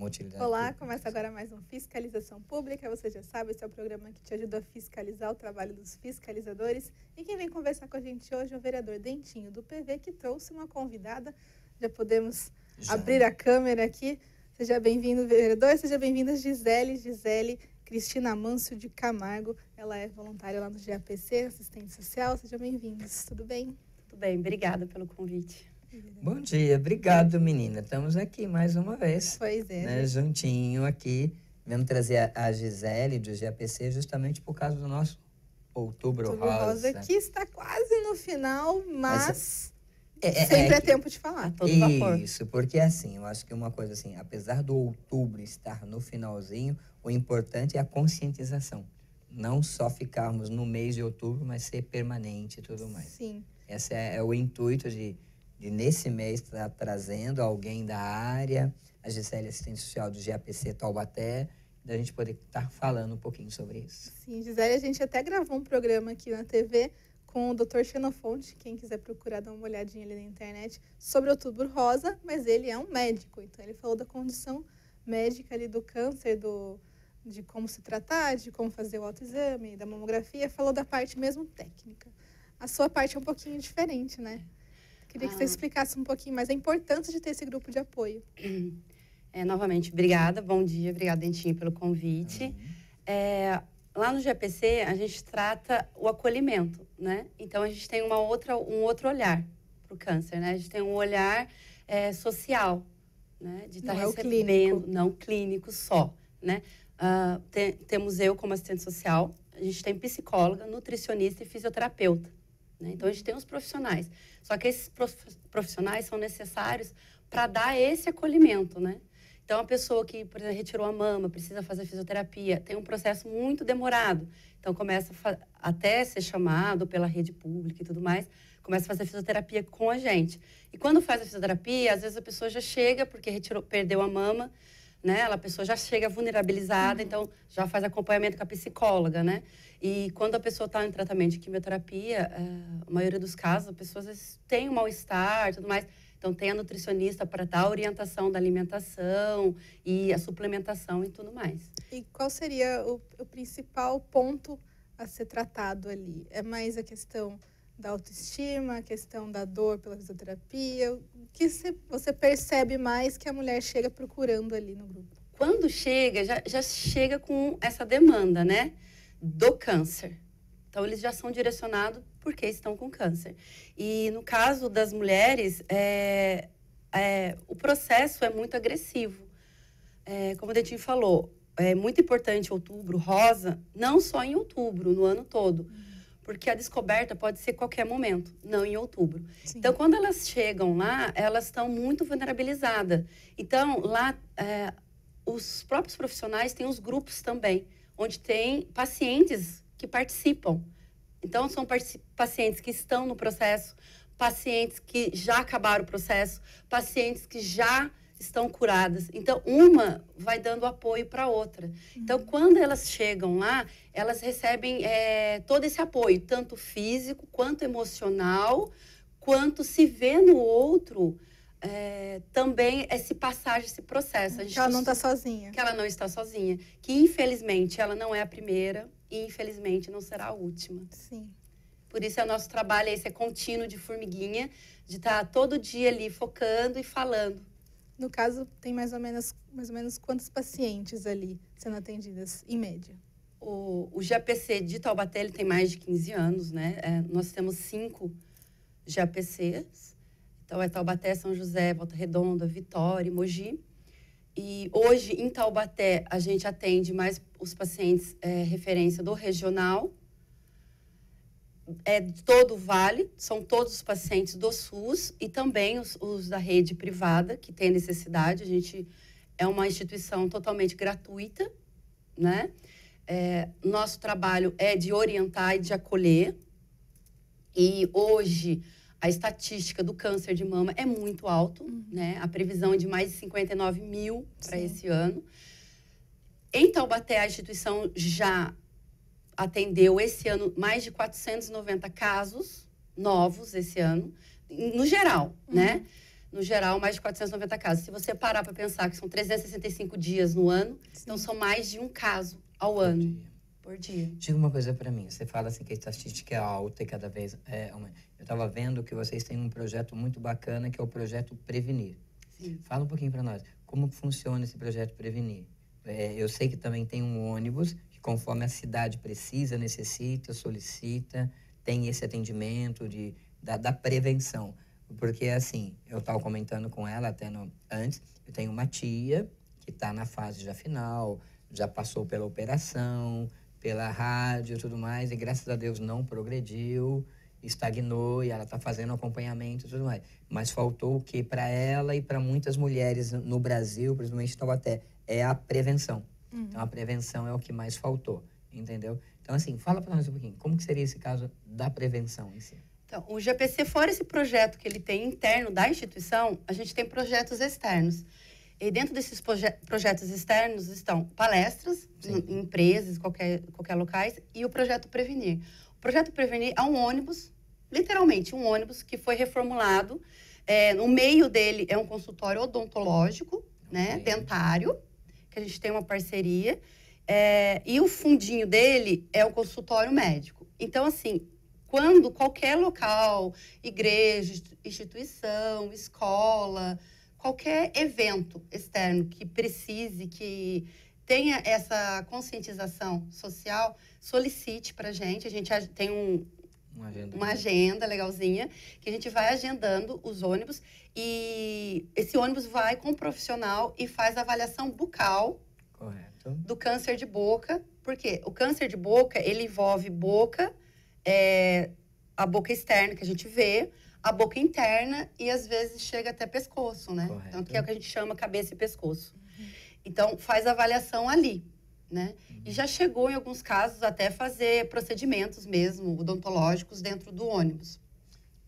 Motilidade. Olá, começa agora mais um Fiscalização Pública. Você já sabe, esse é o programa que te ajuda a fiscalizar o trabalho dos fiscalizadores. E quem vem conversar com a gente hoje é o vereador Dentinho, do PV, que trouxe uma convidada. Já podemos abrir a câmera aqui. Seja bem-vindo, vereador. Seja bem-vinda, Gisele Cristina Amancio de Camargo. Ela é voluntária lá no GAPC, assistente social. Sejam bem-vindos. Tudo bem? Tudo bem. Obrigada pelo convite. Bom dia, obrigado, menina. Estamos aqui mais uma vez. Pois é. Né, juntinho aqui. Vamos trazer a Gisele do GAPC justamente por causa do nosso Outubro Rosa, que está quase no final, mas sempre é tempo de falar. A todo vapor. Isso, porque assim, eu acho que uma coisa assim, apesar do outubro estar no finalzinho, o importante é a conscientização. Não só ficarmos no mês de outubro, mas ser permanente e tudo mais. Sim. Esse é o intuito de nesse mês está trazendo alguém da área, a Gisele, assistente social do GAPC Taubaté, da gente poder estar falando um pouquinho sobre isso. Sim, Gisele, a gente até gravou um programa aqui na TV com o Dr. Xenofonte, quem quiser procurar, dá uma olhadinha ali na internet, sobre Outubro Rosa, mas ele é um médico, então ele falou da condição médica ali do câncer, de como se tratar, de como fazer o autoexame, da mamografia, falou da parte mesmo técnica. A sua parte é um pouquinho diferente, né? Queria que você explicasse um pouquinho mais a importância de ter esse grupo de apoio. Novamente, obrigada, bom dia, obrigada, Dentinho, pelo convite. Uhum. Lá no GAPC, a gente trata o acolhimento, né? Então, a gente tem um outro olhar para o câncer, né? A gente tem um olhar social, né? De estar recebendo, não clínico só, né? Temos eu como assistente social, a gente tem psicóloga, nutricionista e fisioterapeuta. Então, a gente tem os profissionais. Só que esses profissionais são necessários para dar esse acolhimento, né? Então, a pessoa que, por exemplo, retirou a mama, precisa fazer fisioterapia, tem um processo muito demorado. Então, começa até ser chamado pela rede pública e tudo mais, começa a fazer fisioterapia com a gente. E quando faz a fisioterapia, às vezes a pessoa já chega, porque perdeu a mama, né? A pessoa já chega vulnerabilizada, então já faz acompanhamento com a psicóloga, né? E quando a pessoa está em tratamento de quimioterapia, a maioria dos casos, as pessoas têm um mal-estar e tudo mais. Então, tem a nutricionista para dar a orientação da alimentação e a suplementação e tudo mais. E qual seria o principal ponto a ser tratado ali? É mais a questão da autoestima, a questão da dor pela fisioterapia? O que você percebe mais que a mulher chega procurando ali no grupo? Quando chega, já chega com essa demanda, né? Do câncer. Então, eles já são direcionados porque estão com câncer. E, no caso das mulheres, o processo é muito agressivo. Como o Dentinho falou, é muito importante Outubro Rosa, não só em outubro, no ano todo. Porque a descoberta pode ser qualquer momento, não em outubro. Sim. Então, quando elas chegam lá, elas estão muito vulnerabilizadas. Então, lá, os próprios profissionais têm os grupos também, onde tem pacientes que participam. Então, são pacientes que estão no processo, pacientes que já acabaram o processo, pacientes que já estão curadas. Então, uma vai dando apoio para a outra. Então, quando elas chegam lá, elas recebem todo esse apoio, tanto físico, quanto emocional, quanto se vê no outro, também esse passagem, esse processo. Que ela não está sozinha. Que ela não está sozinha. Que, infelizmente, ela não é a primeira e, infelizmente, não será a última. Sim. Por isso, é o nosso trabalho, esse é contínuo de formiguinha, de estar todo dia ali focando e falando. No caso, tem mais ou menos quantos pacientes ali sendo atendidas, em média? O GAPC de Taubaté, ele tem mais de 15 anos, né? Nós temos 5 GAPCs. Então, é Taubaté, São José, Volta Redonda, Vitória e Mogi. E hoje, em Taubaté, a gente atende mais os pacientes referência do regional. De todo o vale, são todos os pacientes do SUS e também os da rede privada, que tem necessidade. A gente é uma instituição totalmente gratuita, né? Nosso trabalho é de orientar e de acolher. E hoje, a estatística do câncer de mama é muito alto, né? A previsão é de mais de 59 mil para esse ano. Em Taubaté, a instituição já atendeu esse ano mais de 490 casos novos esse ano, no geral, né? no geral, mais de 490 casos. Se você parar para pensar que são 365 dias no ano, sim, então são mais de um caso ao ano. Por dia. Diga uma coisa para mim. Você fala assim que a estatística é alta e cada vez... Eu estava vendo que vocês têm um projeto muito bacana, que é o projeto Prevenir. Sim. Fala um pouquinho para nós. Como funciona esse projeto Prevenir? Eu sei que também tem um ônibus que, conforme a cidade precisa, necessita, solicita, tem esse atendimento da prevenção. Porque, assim, eu estava comentando com ela até antes, eu tenho uma tia que está na fase já final, já passou pela operação, pela rádio e tudo mais, e graças a Deus não progrediu, estagnou, e ela está fazendo acompanhamento e tudo mais. Mas faltou o que para ela e para muitas mulheres no Brasil, principalmente em Taubaté, é a prevenção. Uhum. Então, a prevenção é o que mais faltou, entendeu? Então, assim, fala para nós um pouquinho, como que seria esse caso da prevenção em si? Então, o GPC, fora esse projeto que ele tem interno da instituição, a gente tem projetos externos. E dentro desses projetos externos estão palestras, em empresas, qualquer locais, e o projeto Prevenir. O projeto Prevenir é um ônibus, literalmente um ônibus que foi reformulado. No meio dele é um consultório odontológico, né, dentário, que a gente tem uma parceria. E o fundinho dele é o consultório médico. Então, assim... Quando qualquer local, igreja, instituição, escola, qualquer evento externo que precise, que tenha essa conscientização social, solicite para a gente tem uma agenda legalzinha, que a gente vai agendando os ônibus, e esse ônibus vai com um profissional e faz a avaliação bucal. Correto. Do câncer de boca, porque o câncer de boca, ele envolve boca, a boca externa que a gente vê, a boca interna e, às vezes, chega até pescoço, né? Correto. Então, que é o que a gente chama cabeça e pescoço. Uhum. Então, faz avaliação ali, né? Uhum. E já chegou, em alguns casos, até fazer procedimentos mesmo, odontológicos, dentro do ônibus.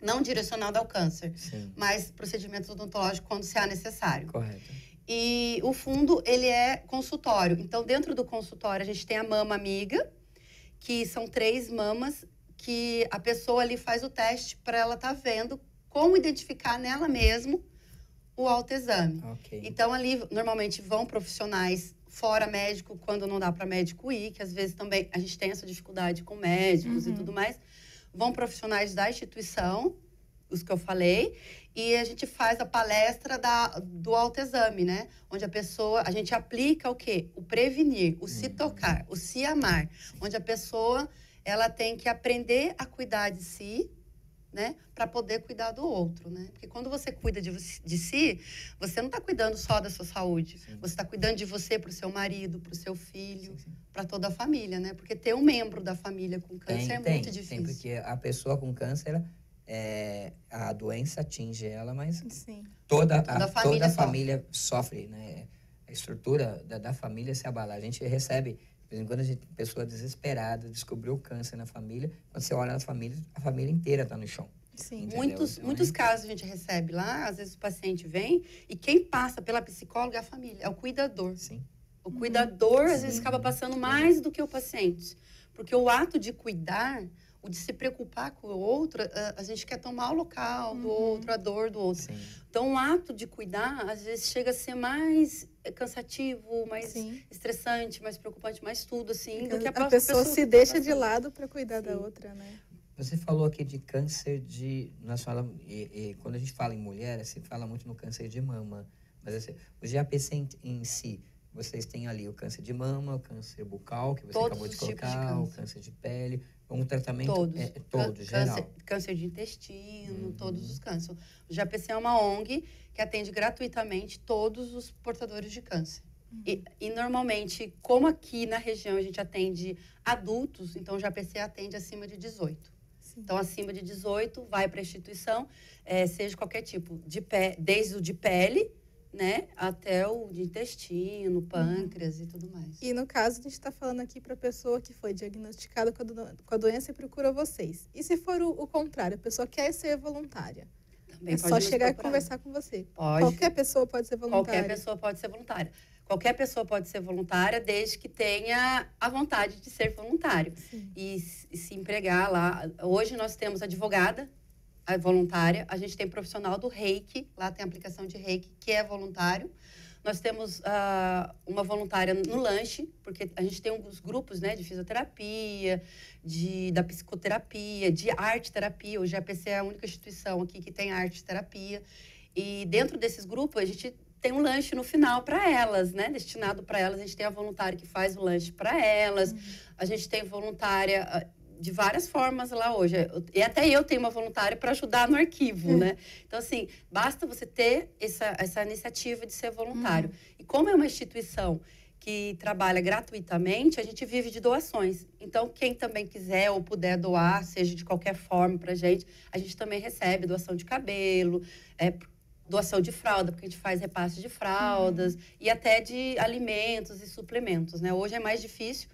Não direcionado ao câncer, sim, mas procedimentos odontológicos quando se há necessário. Correto. E o fundo, ele é consultório. Então, dentro do consultório, a gente tem a mama amiga, que são 3 mamas, que a pessoa ali faz o teste para ela estar vendo como identificar nela mesmo o autoexame. Okay. Então, ali, normalmente, vão profissionais fora médico, quando não dá para médico ir, que às vezes também a gente tem essa dificuldade com médicos, uhum, e tudo mais. Vão profissionais da instituição, os que eu falei, e a gente faz a palestra do autoexame, né? Onde a gente aplica o quê? O prevenir, o se tocar, o se amar, onde a pessoa... ela tem que aprender a cuidar de si, né? Para poder cuidar do outro, né? Porque quando você cuida de si, você não está cuidando só da sua saúde. Sim. Você está cuidando de você para o seu marido, para o seu filho, para toda a família, né? Porque ter um membro da família com câncer muito difícil. Tem, porque a pessoa com câncer, a doença atinge ela, mas toda a família sofre, né? A estrutura da família se abala. A gente recebe... Quando a gente, pessoa desesperada, descobriu o câncer na família, quando você olha na família, a família inteira está no chão. Sim. Muitos casos a gente recebe lá, às vezes o paciente vem, e quem passa pela psicóloga é a família, é o cuidador. Sim. O cuidador, às vezes, acaba passando mais do que o paciente. Porque o ato de cuidar, o de se preocupar com o outro, a gente quer tomar o local do outro, a dor do outro. Sim. Então, o ato de cuidar, às vezes, chega a ser mais... cansativo, mais estressante, mais preocupante, mais tudo, assim, do que a pessoa se deixa de lado para cuidar da outra, né? Você falou aqui de câncer de... Nós falamos, quando a gente fala em mulher, se fala muito no câncer de mama. Mas assim, o GAPC em si, vocês têm ali o câncer de mama, o câncer bucal, que você acabou de colocar, o câncer de pele, um tratamento... Todos, geral. Câncer de intestino, todos os cânceres. O JPC é uma ONG que atende gratuitamente todos os portadores de câncer. Uhum. E, normalmente, como aqui na região a gente atende adultos, então o JPC atende acima de 18. Sim. Então, acima de 18, vai para a instituição, seja qualquer tipo, desde o de pele, né, até o de intestino, pâncreas e tudo mais. E no caso, a gente está falando aqui para a pessoa que foi diagnosticada com a doença e procura vocês. E se for o contrário, a pessoa quer ser voluntária? Também é só chegar e conversar com você. Pode. Qualquer pessoa pode ser voluntária? Qualquer pessoa pode ser voluntária. Qualquer pessoa pode ser voluntária desde que tenha a vontade de ser voluntário. E se empregar lá. Hoje nós temos advogada, voluntária. A gente tem profissional do reiki, lá tem a aplicação de reiki, que é voluntário. Nós temos uma voluntária no lanche, porque a gente tem uns grupos, né, de fisioterapia, da psicoterapia, de arte-terapia. O GAPC é a única instituição aqui que tem arte-terapia. E dentro desses grupos, a gente tem um lanche no final para elas, né? Destinado para elas. A gente tem a voluntária que faz o lanche para elas. Uhum. A gente tem voluntária de várias formas lá hoje. E até eu tenho uma voluntária para ajudar no arquivo, né? Então, assim, basta você ter essa iniciativa de ser voluntário. E como é uma instituição que trabalha gratuitamente, a gente vive de doações. Então, quem também quiser ou puder doar, seja de qualquer forma pra gente, a gente também recebe doação de cabelo, doação de fralda, porque a gente faz repasse de fraldas, e até de alimentos e suplementos, né? Hoje é mais difícil,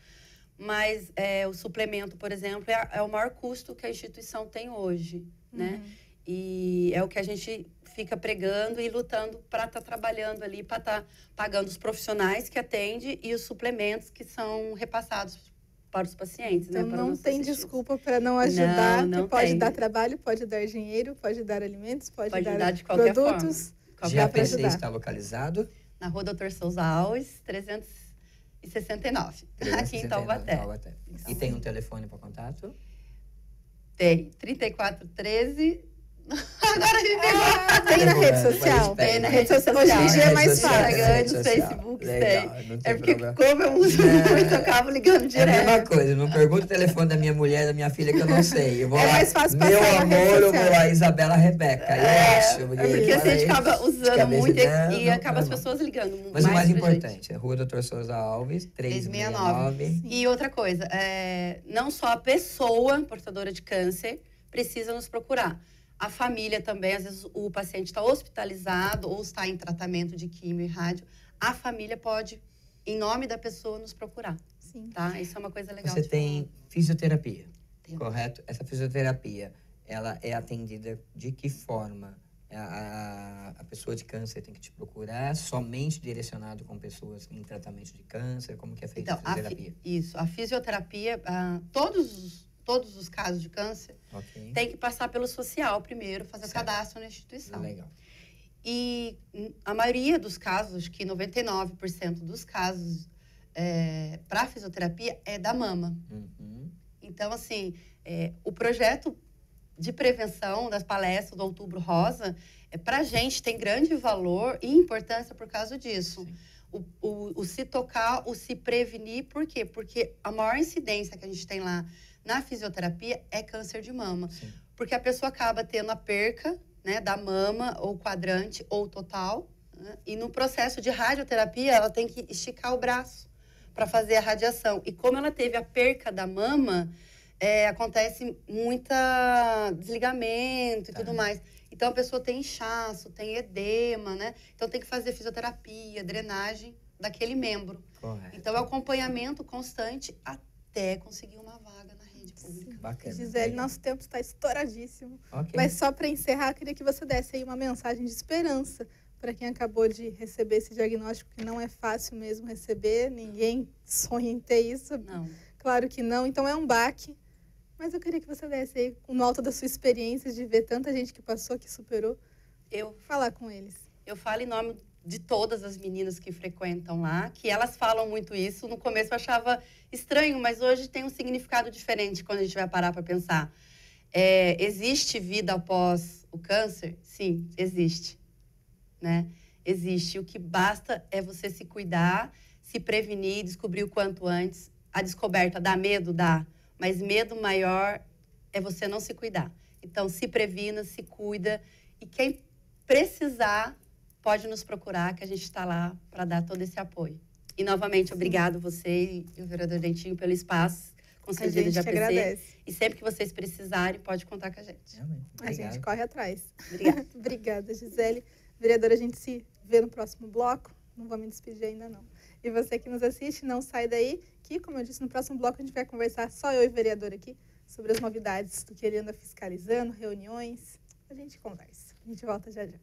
mas o suplemento, por exemplo, é o maior custo que a instituição tem hoje, né? E é o que a gente fica pregando e lutando para estar trabalhando ali, para estar pagando os profissionais que atende e os suplementos que são repassados para os pacientes. Então, né, para não tem assistentes. Desculpa para não ajudar, não pode dar trabalho, pode dar dinheiro, pode dar alimentos, pode dar de qualquer produtos. O JPC está localizado? Na rua Dr. Souza Alves, 369, aqui em Taubaté. E tem um telefone para contato? Tem, 3413... Agora a gente tem na rede social. Tem na rede social. Hoje em dia é mais fácil. Instagram, Facebook, legal, tem. É porque problema. Como eu uso muito, eu acabo ligando direto. É a mesma coisa. Não pergunto o telefone da minha mulher, da minha filha, que eu não sei. Eu vou lá, mais fácil passar. Meu amor, eu vou lá, Isabela Rebeca. Porque assim, a gente acaba usando muito e acaba as pessoas ligando. Mas o mais importante é Rua Dr. Souza Alves, 369. E outra coisa, não só a pessoa portadora de câncer precisa nos procurar. A família também, às vezes o paciente está hospitalizado ou está em tratamento de quimio e rádio, a família pode, em nome da pessoa, nos procurar. Sim. Tá? Isso é uma coisa legal. Você tem fisioterapia, correto? Essa fisioterapia, ela é atendida de que forma? A pessoa de câncer tem que te procurar, somente direcionado com pessoas em tratamento de câncer? Como que é feita a fisioterapia? A fisioterapia, todos os casos de câncer, tem que passar pelo social primeiro, fazer cadastro na instituição. Legal. E a maioria dos casos, acho que 99% dos casos para fisioterapia é da mama. Então, assim, o projeto de prevenção das palestras do Outubro Rosa, para a gente tem grande valor e importância por causa disso. O se tocar, o se prevenir, por quê? Porque a maior incidência que a gente tem lá na fisioterapia é câncer de mama. Sim. Porque a pessoa acaba tendo a perca, né, da mama, ou quadrante, ou total. Né? E no processo de radioterapia, ela tem que esticar o braço para fazer a radiação. E como ela teve a perca da mama, acontece muito desligamento e tudo mais. Então, a pessoa tem inchaço, tem edema, né? Então, tem que fazer fisioterapia, drenagem daquele membro. Correto. Então, é um acompanhamento constante até conseguir uma vaga na rede pública. Bacana. Gisele, nosso tempo está estouradíssimo. Mas só para encerrar, queria que você desse aí uma mensagem de esperança para quem acabou de receber esse diagnóstico, que não é fácil mesmo receber, ninguém sonha em ter isso. Não. Claro que não, então é um baque. Mas eu queria que você desse aí, no alto da sua experiência de ver tanta gente que passou, que superou, falar com eles. Eu falo em nome de todas as meninas que frequentam lá, que elas falam muito isso. No começo eu achava estranho, mas hoje tem um significado diferente quando a gente vai parar para pensar. Existe vida após o câncer? Sim, existe. Né? Existe. O que basta é você se cuidar, se prevenir, descobrir o quanto antes. A descoberta dá medo? Dá. Mas medo maior é você não se cuidar. Então, se previna, se cuida. E quem precisar, pode nos procurar, que a gente está lá para dar todo esse apoio. E, novamente, obrigado você e o vereador Dentinho pelo espaço concedido de APC. A gente agradece. E sempre que vocês precisarem, pode contar com a gente. Realmente. A gente corre atrás. Obrigada. Obrigada, Gisele. Vereadora, a gente se vê no próximo bloco. Não vou me despedir ainda, não. E você que nos assiste, não sai daí, que, como eu disse, no próximo bloco a gente vai conversar, só eu e o vereador aqui, sobre as novidades do que ele anda fiscalizando, reuniões. A gente conversa. A gente volta já já.